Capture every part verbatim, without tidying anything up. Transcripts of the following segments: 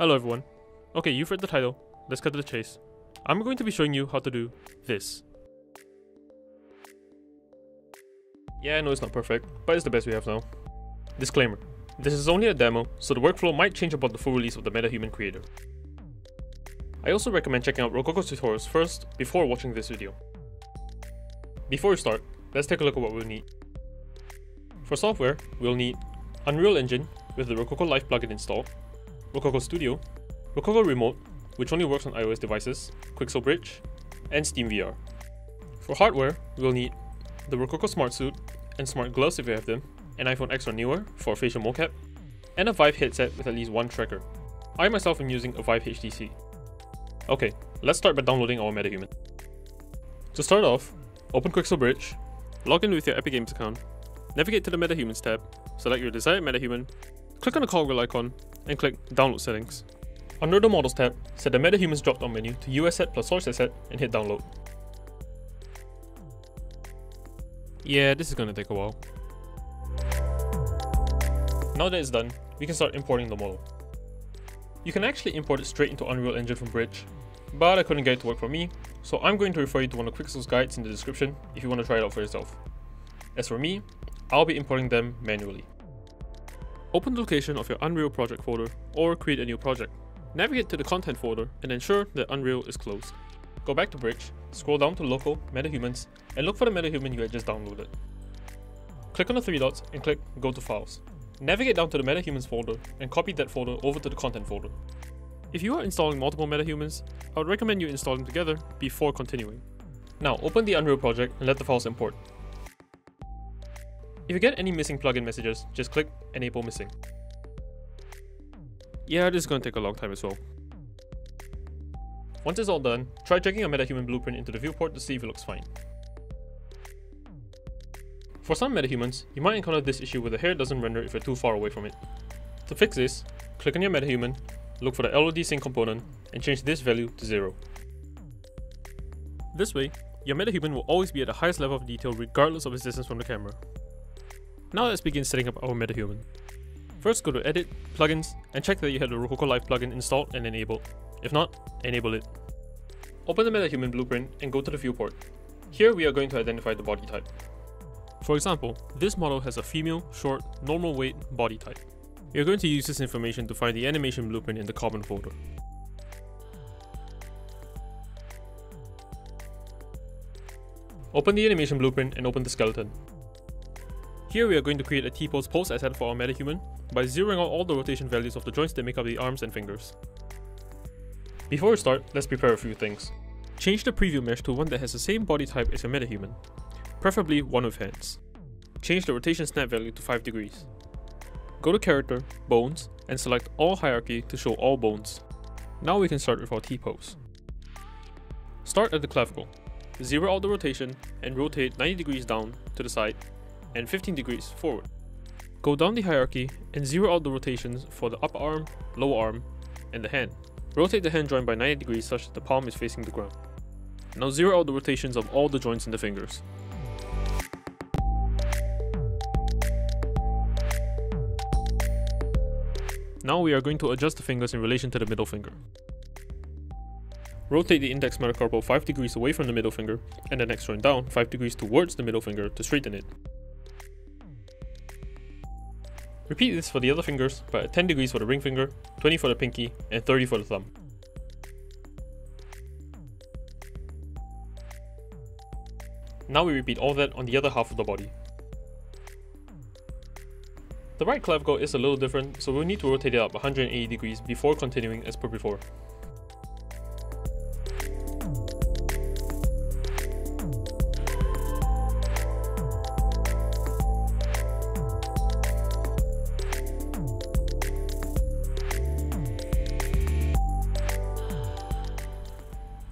Hello everyone. Okay, you've read the title. Let's cut to the chase. I'm going to be showing you how to do this. Yeah, I know it's not perfect, but it's the best we have now. Disclaimer. This is only a demo, so the workflow might change upon the full release of the MetaHuman creator. I also recommend checking out Rokoko's tutorials first before watching this video. Before we start, let's take a look at what we'll need. For software, we'll need Unreal Engine with the Rokoko Live plugin installed, Rokoko Studio, Rokoko Remote, which only works on iOS devices, Quixel Bridge, and SteamVR. For hardware, we'll need the Rokoko Smartsuit and smart gloves if you have them, an iPhone X or newer for facial mocap, and a Vive headset with at least one tracker. I myself am using a Vive H T C. Okay, let's start by downloading our MetaHuman. To start off, open Quixel Bridge, log in with your Epic Games account, navigate to the MetaHumans tab, select your desired MetaHuman, click on the cogwheel icon, and click Download Settings. Under the Models tab, set the MetaHumans drop-down menu to U S set plus source asset and hit Download. Yeah, this is gonna take a while. Now that it's done, we can start importing the model. You can actually import it straight into Unreal Engine from Bridge, but I couldn't get it to work for me, so I'm going to refer you to one of Quixel's guides in the description if you want to try it out for yourself. As for me, I'll be importing them manually. Open the location of your Unreal project folder or create a new project. Navigate to the content folder and ensure that Unreal is closed. Go back to Bridge, scroll down to Local, MetaHumans, and look for the MetaHuman you had just downloaded. Click on the three dots and click Go to Files. Navigate down to the MetaHumans folder and copy that folder over to the content folder. If you are installing multiple MetaHumans, I would recommend you install them together before continuing. Now open the Unreal project and let the files import. If you get any missing plugin messages, just click Enable Missing. Yeah, this is going to take a long time as well. Once it's all done, try checking your MetaHuman blueprint into the viewport to see if it looks fine. For some MetaHumans, you might encounter this issue where the hair doesn't render if you're too far away from it. To fix this, click on your MetaHuman, look for the L O D Sync component, and change this value to zero. This way, your MetaHuman will always be at the highest level of detail regardless of its distance from the camera. Now let's begin setting up our MetaHuman. First go to Edit, Plugins, and check that you have the Rokoko Live plugin installed and enabled. If not, enable it. Open the MetaHuman blueprint and go to the viewport. Here we are going to identify the body type. For example, this model has a female, short, normal weight body type. You're going to use this information to find the animation blueprint in the common folder. Open the animation blueprint and open the skeleton. Here we are going to create a T-Pose pose asset for our MetaHuman by zeroing out all the rotation values of the joints that make up the arms and fingers. Before we start, let's prepare a few things. Change the preview mesh to one that has the same body type as your MetaHuman, preferably one with hands. Change the rotation snap value to five degrees. Go to Character, Bones, and select All Hierarchy to show all bones. Now we can start with our T-Pose. Start at the clavicle, zero out the rotation and rotate ninety degrees down to the side and fifteen degrees forward. Go down the hierarchy and zero out the rotations for the upper arm, lower arm, and the hand. Rotate the hand joint by ninety degrees such that the palm is facing the ground. Now zero out the rotations of all the joints in the fingers. Now we are going to adjust the fingers in relation to the middle finger. Rotate the index metacarpal five degrees away from the middle finger and the next joint down five degrees towards the middle finger to straighten it. Repeat this for the other fingers, but at ten degrees for the ring finger, twenty for the pinky, and thirty for the thumb. Now we repeat all that on the other half of the body. The right clavicle is a little different, so we'll need to rotate it up one hundred eighty degrees before continuing as per before.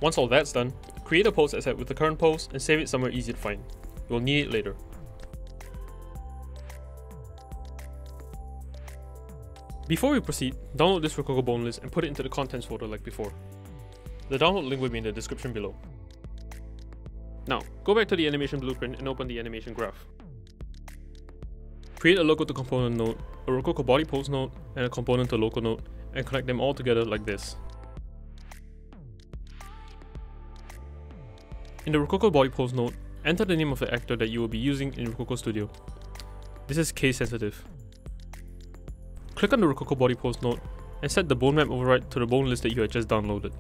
Once all that's done, create a pose asset with the current pose and save it somewhere easy to find. You'll need it later. Before we proceed, download this Rokoko bone list and put it into the contents folder like before. The download link will be in the description below. Now, go back to the animation blueprint and open the animation graph. Create a local to component node, a Rokoko body pose node, and a component to local node, and connect them all together like this. In the Rokoko body pose node, enter the name of the actor that you will be using in Rokoko Studio. This is case sensitive. Click on the Rokoko body pose node and set the bone map override to the bone list that you had just downloaded.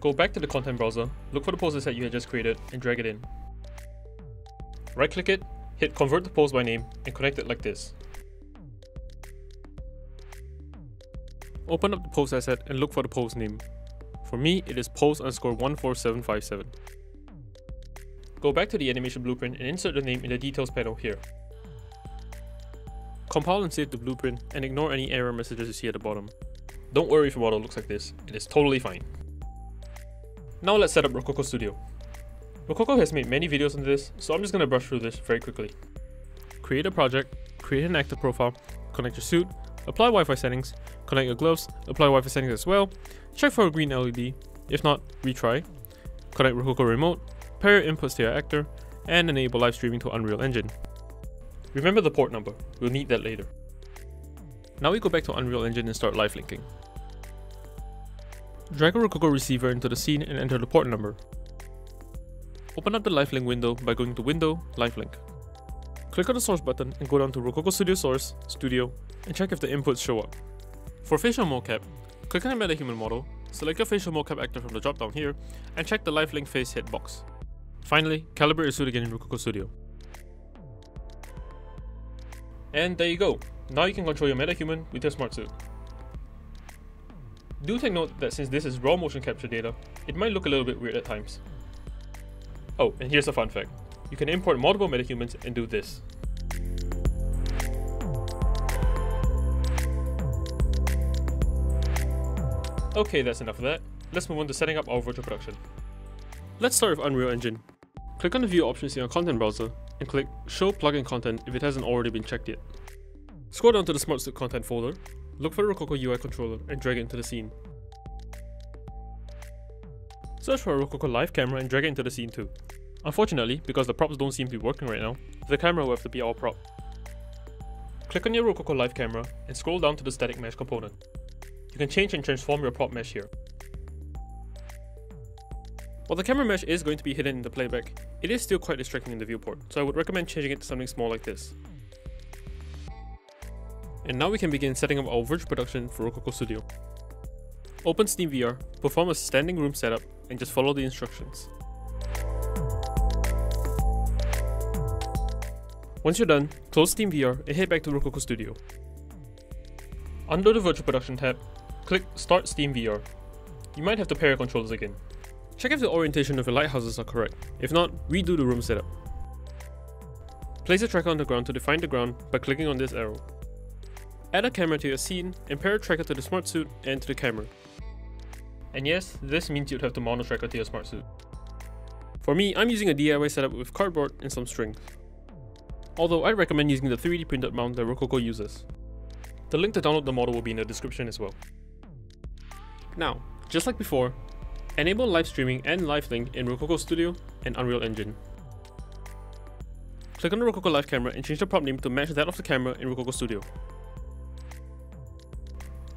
Go back to the content browser, look for the poses that you had just created and drag it in. Right click it, hit convert to pose by name and connect it like this. Open up the pose asset and look for the pose name. For me, it is pose underscore one four seven five seven. Go back to the animation blueprint and insert the name in the details panel here. Compile and save the blueprint and ignore any error messages you see at the bottom. Don't worry if your model looks like this, it is totally fine. Now let's set up Rokoko Studio. Rokoko has made many videos on this, so I'm just going to brush through this very quickly. Create a project, create an active profile, connect your suit, apply Wi-Fi settings, connect your gloves, apply Wi-Fi settings as well, check for a green L E D, if not, retry, connect Rokoko Remote, pair your inputs to your actor, and enable live streaming to Unreal Engine. Remember the port number, we'll need that later. Now we go back to Unreal Engine and start live linking. Drag a Rokoko receiver into the scene and enter the port number. Open up the Live Link window by going to Window, Live Link. Click on the source button and go down to Rokoko Studio Source, Studio, and check if the inputs show up. For facial mocap, click on the MetaHuman model, select your facial mocap actor from the drop down here, and check the Live Link face hitbox. Finally, calibrate your suit again in Rokoko Studio. And there you go, now you can control your MetaHuman with your Smartsuit. Do take note that since this is raw motion capture data, it might look a little bit weird at times. Oh, and here's a fun fact, you can import multiple MetaHumans and do this. Okay, that's enough of that, let's move on to setting up our virtual production. Let's start with Unreal Engine. Click on the view options in your content browser and click Show Plugin Content if it hasn't already been checked yet. Scroll down to the Smartsuit content folder, look for the Rokoko U I controller and drag it into the scene. Search for a Rokoko Live camera and drag it into the scene too. Unfortunately, because the props don't seem to be working right now, the camera will have to be our prop. Click on your Rokoko Live camera and scroll down to the static mesh component. You can change and transform your prop mesh here. While the camera mesh is going to be hidden in the playback, it is still quite distracting in the viewport, so I would recommend changing it to something small like this. And now we can begin setting up our virtual production for Rokoko Studio. Open SteamVR, perform a standing room setup, and just follow the instructions. Once you're done, close SteamVR and head back to Rokoko Studio. Under the Virtual Production tab, click Start SteamVR. You might have to pair your controllers again. Check if the orientation of your lighthouses are correct. If not, redo the room setup. Place a tracker on the ground to define the ground by clicking on this arrow. Add a camera to your scene and pair a tracker to the Smartsuit and to the camera. And yes, this means you'd have to mount a tracker to your Smartsuit. For me, I'm using a D I Y setup with cardboard and some strings. Although I recommend using the three D printed mount that Rokoko uses. The link to download the model will be in the description as well. Now, just like before, enable live streaming and Live Link in Rokoko Studio and Unreal Engine. Click on the Rokoko Live camera and change the prop name to match that of the camera in Rokoko Studio.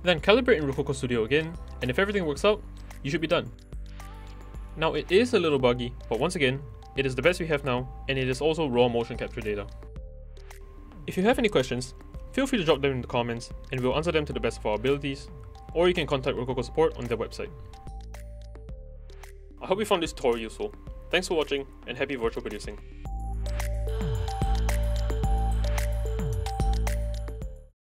Then calibrate in Rokoko Studio again, and if everything works out, you should be done. Now it is a little buggy, but once again, it is the best we have now, and it is also raw motion capture data. If you have any questions, feel free to drop them in the comments, and we'll answer them to the best of our abilities, or you can contact Rokoko support on their website. I hope you found this tutorial useful. Thanks for watching, and happy virtual producing.